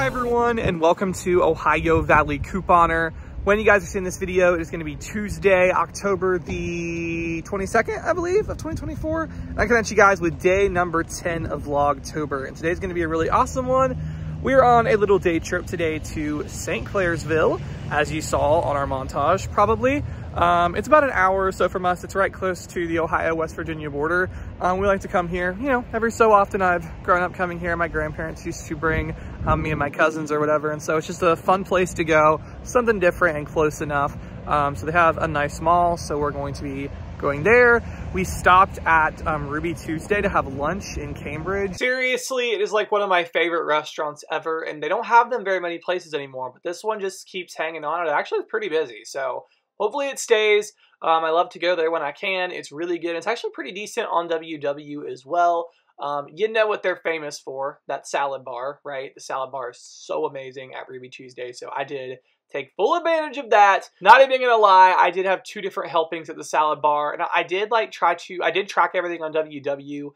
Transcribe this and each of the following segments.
Hi everyone, and welcome to Ohio Valley Couponer. When you guys are seeing this video, it is going to be Tuesday, October the 22nd, I believe, of 2024. And I connect you guys with day number 10 of Vlogtober. And today's going to be a really awesome one. We're on a little day trip today to St. Clairsville, as you saw on our montage, probably. It's about an hour or so from us. It's right close to the Ohio-West Virginia border. We like to come here, you know, every so often. I've grown up coming here. My grandparents used to bring me and my cousins or whatever. And so it's just a fun place to go, something different and close enough. So they have a nice mall. So we're going to be going there. We stopped at Ruby Tuesday to have lunch in Cambridge. Seriously, it is like one of my favorite restaurants ever. And they don't have them very many places anymore, but this one just keeps hanging on. It actually is pretty busy. So hopefully it stays. I love to go there when I can. It's really good. It's actually pretty decent on WW as well. You know what they're famous for, that salad bar, right? The salad bar is so amazing at Ruby Tuesday, so I did take full advantage of that. Not even gonna lie, I did have two different helpings at the salad bar, and I did like track everything on WW,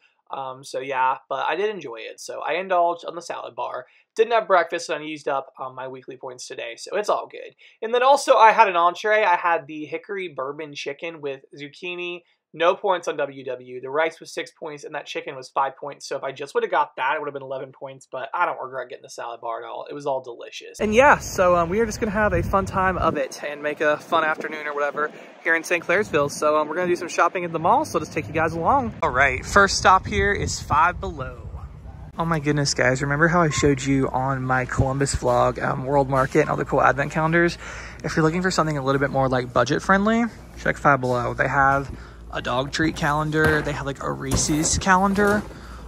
so yeah, but I did enjoy it. So I indulged on the salad bar. Didn't have breakfast, and I used up my weekly points today, so it's all good. And then also I had an entree. I had the hickory bourbon chicken with zucchini. No points on WW. The rice was 6 points, and that chicken was 5 points. So if I just would have got that, it would have been 11 points, but I don't regret getting the salad bar at all. It was all delicious. And yeah, so we are just going to have a fun time of it and make a fun afternoon or whatever here in St. Clairsville. So we're going to do some shopping at the mall, so I'll just take you guys along. All right, first stop here is Five Below. Oh my goodness, guys. Remember how I showed you on my Columbus vlog, World Market and all the cool advent calendars? If you're looking for something a little bit more like budget friendly, check Five Below. They have a dog treat calendar. They have like a Reese's calendar.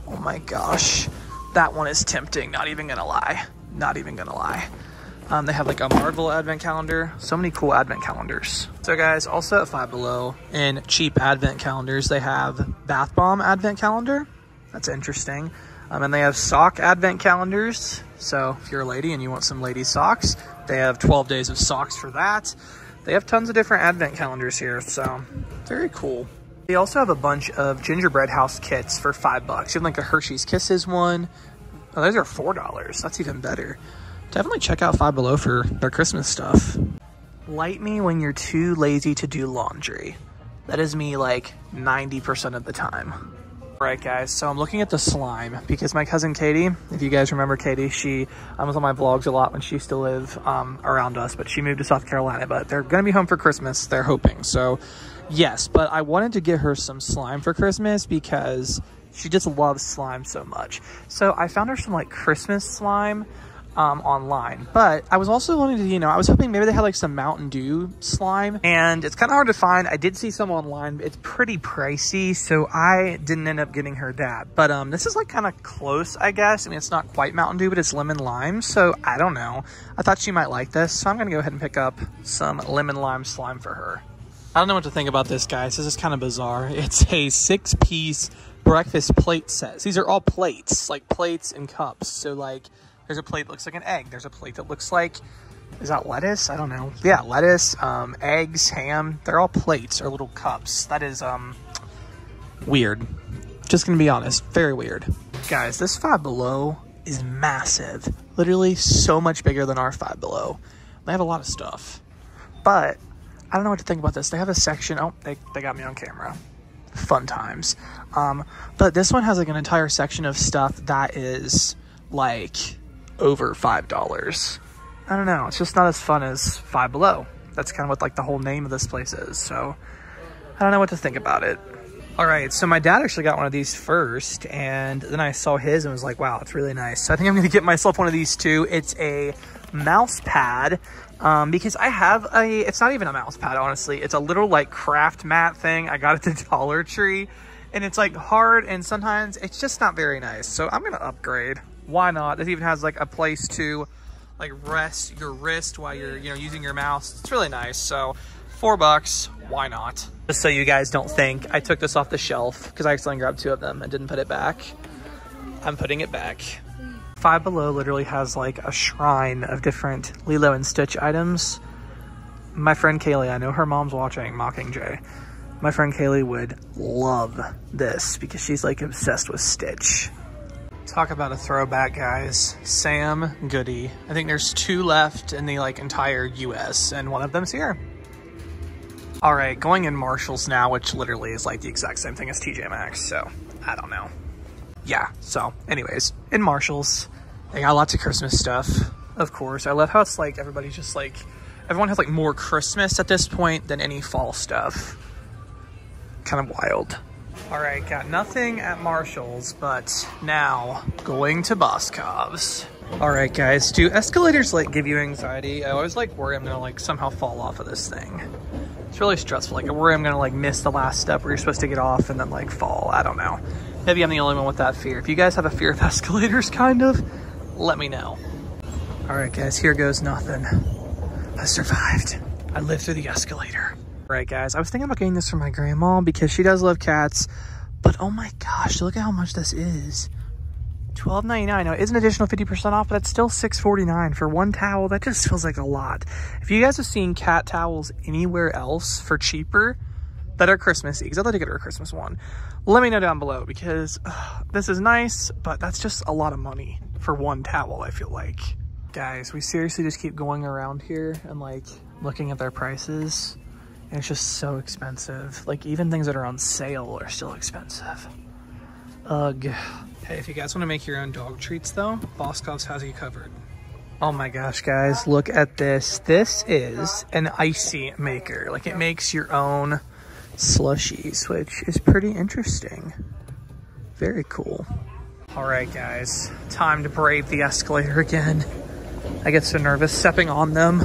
Oh my gosh. That one is tempting. Not even gonna lie. Not even gonna lie. They have like a Marvel advent calendar. So many cool advent calendars. So guys, also at Five Below in cheap advent calendars, they have bath bomb advent calendar. That's interesting. And they have sock advent calendars. So if you're a lady and you want some lady socks, they have 12 days of socks for that. They have tons of different advent calendars here, so very cool. They also have a bunch of gingerbread house kits for $5. Even like a Hershey's Kisses one. Oh, those are $4. That's even better. Definitely check out Five Below for their Christmas stuff. Light me when you're too lazy to do laundry. That is me like 90% of the time. Alright guys, so I'm looking at the slime because my cousin Katie, if you guys remember Katie, she was on my vlogs a lot when she used to live around us, but she moved to South Carolina, but they're going to be home for Christmas, they're hoping. So yes, but I wanted to get her some slime for Christmas because she just loves slime so much. So I found her some like Christmas slime online, but I was also wanting to, you know, I was hoping maybe they had like some Mountain Dew slime, and it's kind of hard to find. I did see some online, but it's pretty pricey, so I didn't end up getting her that. But this is like kind of close, I guess. I mean, it's not quite Mountain Dew, but it's lemon lime, so I don't know. I thought she might like this, so I'm gonna go ahead and pick up some lemon lime slime for her. I don't know what to think about this, guys. This is kind of bizarre. It's a 6-piece breakfast plate set. These are all plates, like plates and cups, so like there's a plate that looks like an egg. There's a plate that looks like, is that lettuce? I don't know. Yeah, lettuce, eggs, ham. They're all plates or little cups. That is weird. Just gonna be honest, very weird. Guys, this Five Below is massive. Literally so much bigger than our Five Below. They have a lot of stuff. But I don't know what to think about this. They have a section, oh, they got me on camera. Fun times. But this one has like an entire section of stuff that is like over $5. I don't know, it's just not as fun as Five Below. That's kind of what like the whole name of this place is, so I don't know what to think about it. All right, so my dad actually got one of these first, and then I saw his and was like, wow, it's really nice. So I think I'm gonna get myself one of these too. It's a mouse pad, because I have a, it's not even a mouse pad, honestly. It's a little like craft mat thing. I got it at the Dollar Tree, and it's like hard, and sometimes it's just not very nice. So I'm gonna upgrade. Why not? It even has like a place to like rest your wrist while you're, you know, using your mouse. It's really nice. So $4, why not? Just so you guys don't think I took this off the shelf because I accidentally grabbed two of them and didn't put it back. I'm putting it back. Five Below literally has like a shrine of different Lilo and Stitch items. My friend Kaylee, I know her mom's watching Mockingjay. My friend Kaylee would love this because she's like obsessed with Stitch. Talk about a throwback, guys. Sam Goody. I think there's two left in the entire US, and one of them's here. All right, going in Marshalls now, which literally is the exact same thing as TJ Maxx, so I don't know. Yeah, so anyways, in Marshalls, they got lots of Christmas stuff, of course. I love how it's everybody's just everyone has more Christmas at this point than any fall stuff. Kind of wild. All right, got nothing at Marshalls, but now going to Boscov's. All right, guys, do escalators give you anxiety? I always worry I'm gonna somehow fall off of this thing. It's really stressful. I worry I'm gonna miss the last step where you're supposed to get off and then fall. I don't know. Maybe I'm the only one with that fear. If you guys have a fear of escalators, kind of, let me know. All right, guys, here goes nothing. I survived. I lived through the escalator. All right, guys, I was thinking about getting this for my grandma because she does love cats, but oh my gosh, look at how much this is. $12.99. Now, it is an additional 50% off, but that's still $6.49 for one towel. That just feels like a lot. If you guys have seen cat towels anywhere else for cheaper that are Christmassy, because I'd like to get her a Christmas one, let me know down below, because this is nice, but that's just a lot of money for one towel, I feel like. Guys, we seriously just keep going around here and looking at their prices. And it's just so expensive. Even things that are on sale are still expensive. Ugh. Hey, if you guys want to make your own dog treats, though, Boscov's has you covered. Oh my gosh, guys, look at this. This is an icy maker. It makes your own slushies, which is pretty interesting. Very cool. All right, guys, time to brave the escalator again. I get so nervous stepping on them.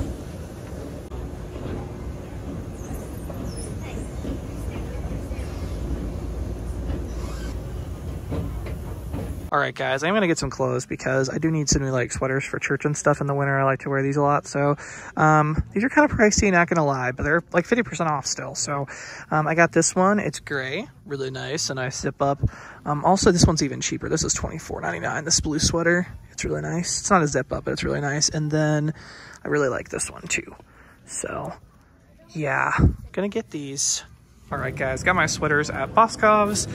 All right, guys, I'm going to get some clothes because I do need some new sweaters for church and stuff in the winter. I like to wear these a lot. So these are kind of pricey, not going to lie, but they're 50% off still. So I got this one. It's gray, really nice, and I zip up. Also, this one's even cheaper. This is $24.99, this blue sweater. It's really nice. It's not a zip up, but it's really nice. And then I really like this one too. So yeah, going to get these. All right, guys, got my sweaters at Boscov's,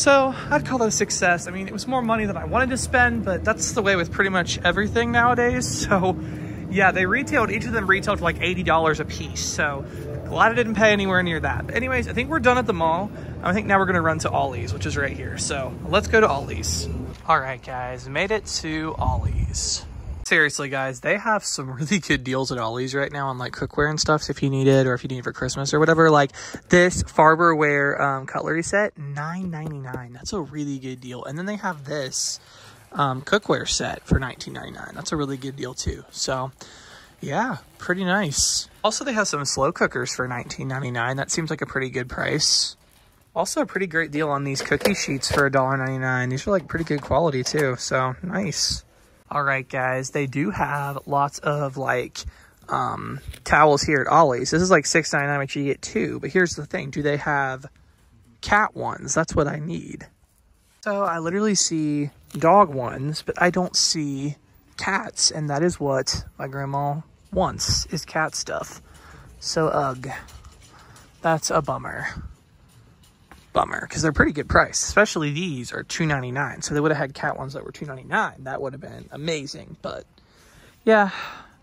so I'd call that a success. I mean, it was more money than I wanted to spend, but that's the way with pretty much everything nowadays. So yeah, they retailed, each of them retailed for $80 a piece, so glad I didn't pay anywhere near that. But anyways, I think we're done at the mall. I think now we're gonna run to Ollie's, which is right here, so let's go to Ollie's. All right, guys, made it to Ollie's. Seriously, guys, they have some really good deals at Ollie's right now on cookware and stuff. So if you need it, or if you need it for Christmas or whatever, this Farberware cutlery set, $9.99. That's a really good deal. And then they have this cookware set for $19.99. That's a really good deal too. So yeah, pretty nice. Also, they have some slow cookers for $19.99. That seems like a pretty good price. Also, a pretty great deal on these cookie sheets for $1.99. These are pretty good quality too. So nice. All right, guys, they do have lots of towels here at Ollie's. This is $6.99, which you get two, but here's the thing. Do they have cat ones? That's what I need. So I literally see dog ones, but I don't see cats, and that is what my grandma wants, is cat stuff. So ugh, that's a bummer. Bummer, because they're pretty good price, especially these are $2.99. So they would have had cat ones that were $2.99. That would have been amazing. But yeah,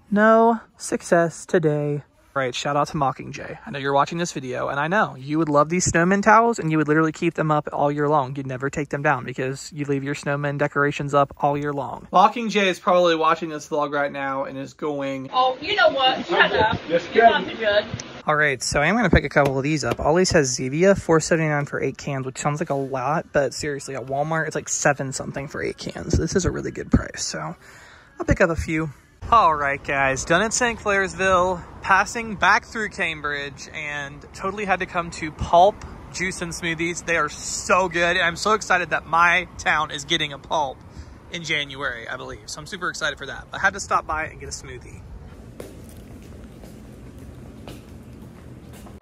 no success today. Right, shout out to Mockingjay. I know you're watching this video, and I know you would love these snowman towels, and you would literally keep them up all year long. You'd never take them down because you leave your snowman decorations up all year long. Mockingjay is probably watching this vlog right now and is going, oh, you know what? Shut up. You're not the judge. All right, so I'm going to pick a couple of these up. Ollie's has Zevia, $4.79 for 8 cans, which sounds like a lot, but seriously, at Walmart, it's $7 something for 8 cans. This is a really good price, so I'll pick up a few. All right, guys, done at St. Clairsville, passing back through Cambridge, and totally had to come to Pulp Juice and Smoothies. They are so good, and I'm so excited that my town is getting a Pulp in January, I believe, so I'm super excited for that. I had to stop by and get a smoothie.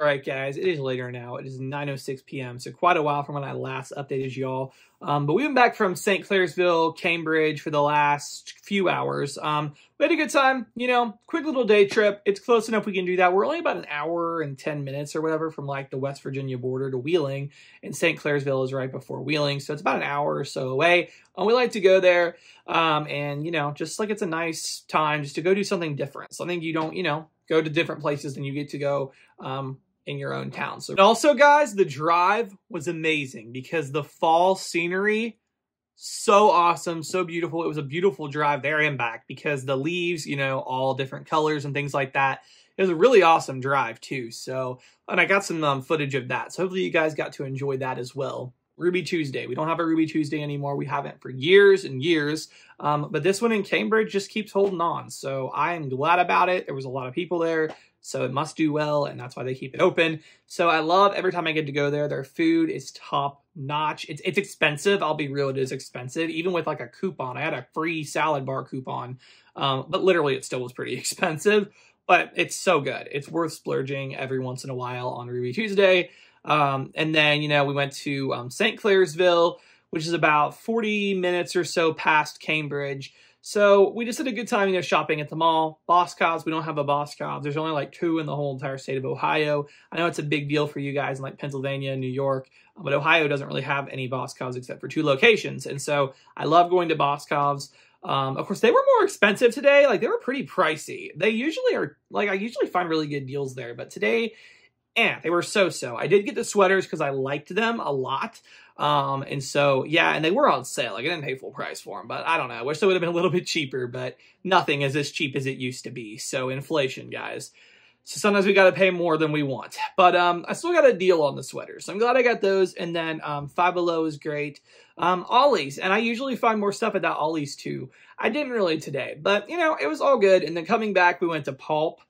All right, guys, it is later now. It is 9:06 p.m., so quite a while from when I last updated y'all. But we've been back from St. Clairsville, Cambridge for the last few hours. We had a good time, you know, quick little day trip. It's close enough we can do that. We're only about an hour and 10 minutes or whatever from, like, the West Virginia border to Wheeling, and St. Clairsville is right before Wheeling, so it's about an hour or so away. And we like to go there, and, you know, just, like, it's a nice time just to go do something different, something you don't, you know, go to different places than you get to go in your own town. So, and also, guys, the drive was amazing because the fall scenery, so awesome, so beautiful. It was a beautiful drive there and back because the leaves, you know, all different colors and things like that. It was a really awesome drive too. So, and I got some footage of that. So hopefully you guys got to enjoy that as well. Ruby Tuesday. We don't have a Ruby Tuesday anymore. We haven't for years and years. But this one in Cambridge just keeps holding on. So I am glad about it. There was a lot of people there. So it must do well, and that's why they keep it open. So I love every time I get to go there. Their food is top notch. It's expensive. I'll be real, it is expensive. Even with like a coupon, I had a free salad bar coupon, but literally it still was pretty expensive. But it's so good. It's worth splurging every once in a while on Ruby Tuesday. And then, you know, we went to St. Clairsville, which is about 40 minutes or so past Cambridge. So we just had a good time, you know, shopping at the mall. Boscov's, we don't have a Boscov's. There's only like 2 in the whole entire state of Ohio. I know it's a big deal for you guys in like Pennsylvania and New York, but Ohio doesn't really have any Boscov's except for 2 locations. And so I love going to Boscov's. Of course, they were more expensive today. Like, they were pretty pricey. They usually are, like, I usually find really good deals there, but today, they were so-so. I did get the sweaters because I liked them a lot. And so, yeah, and they were on sale. Like, I didn't pay full price for them, but I don't know. I wish they would have been a little bit cheaper, but nothing is as cheap as it used to be. So inflation, guys. So sometimes we got to pay more than we want. But I still got a deal on the sweaters. So I'm glad I got those. And then Five Below is great. Ollie's. And I usually find more stuff at that Ollie's too. I didn't really today, but, you know, it was all good. And then coming back, we went to Pulp.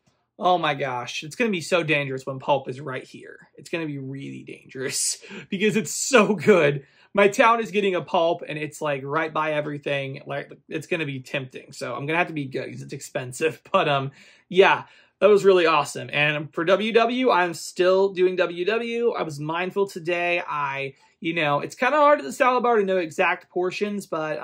Oh my gosh, it's going to be so dangerous when Pulp is right here. It's going to be really dangerous because it's so good. My town is getting a Pulp and it's like right by everything. Like, it's going to be tempting. So I'm going to have to be good because it's expensive. But yeah, that was really awesome. And for WW, I'm still doing WW. I was mindful today. You know, it's kind of hard at the salad bar to know exact portions, but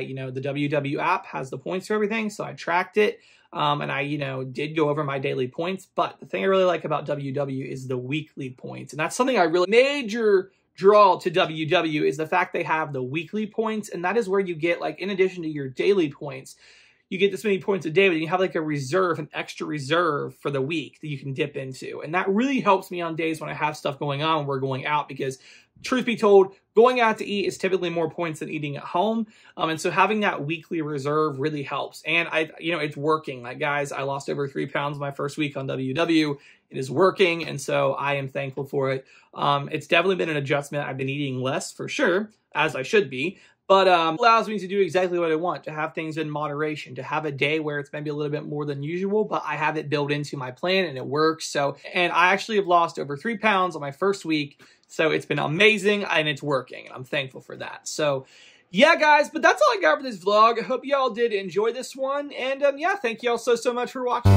you know, the WW app has the points for everything, so I tracked it. And I, you know, did go over my daily points, but the thing I really like about WW is the weekly points. And that's something I really major draw to WW is the fact they have the weekly points. And that is where you get, like, in addition to your daily points, you get this many points a day, but you have like a reserve, an extra reserve for the week that you can dip into. And that really helps me on days when I have stuff going on, when we're going out, because truth be told, going out to eat is typically more points than eating at home. And so having that weekly reserve really helps. And you know, it's working. Like, guys, I lost over 3 pounds my first week on WW. It is working. And so I am thankful for it. It's definitely been an adjustment. I've been eating less for sure, as I should be. But allows me to do exactly what I want, to have things in moderation, to have a day where it's maybe a little bit more than usual, but I have it built into my plan and it works. So, and I actually have lost over 3 pounds on my first week. So it's been amazing and it's working. And I'm thankful for that. So yeah, guys, but that's all I got for this vlog. I hope y'all did enjoy this one. And yeah, thank y'all so much for watching.